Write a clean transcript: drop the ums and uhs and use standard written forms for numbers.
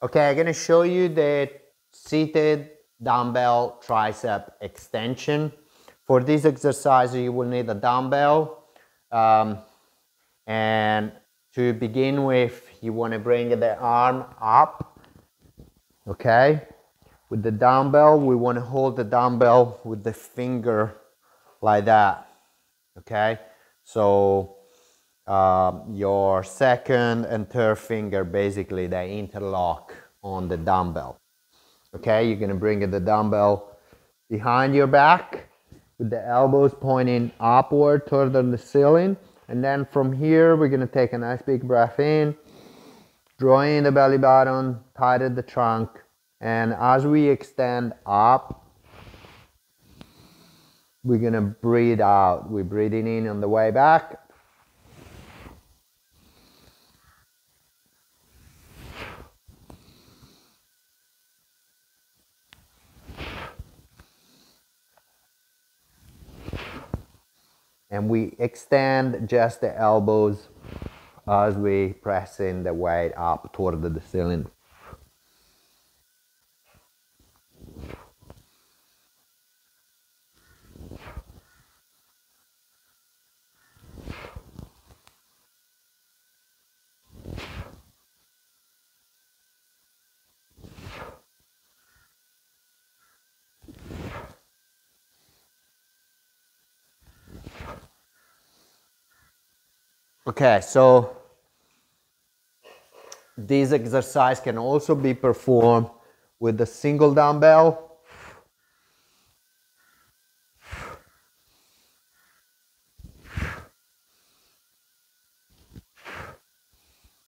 Okay, I'm gonna show you the seated dumbbell tricep extension. For this exercise, you will need a dumbbell. And to begin with, you wanna bring the arm up, okay? With the dumbbell, we wanna hold the dumbbell with the finger like that, okay? So your second and third finger, basically, they interlock on the dumbbell. Okay, you're gonna bring the dumbbell behind your back with the elbows pointing upward toward the ceiling. And then from here, we're gonna take a nice big breath in, draw in the belly button, tighten the trunk. And as we extend up, we're gonna breathe out. We're breathing in on the way back. And we extend just the elbows as we press in the weight up toward the ceiling. Okay, so this exercise can also be performed with a single dumbbell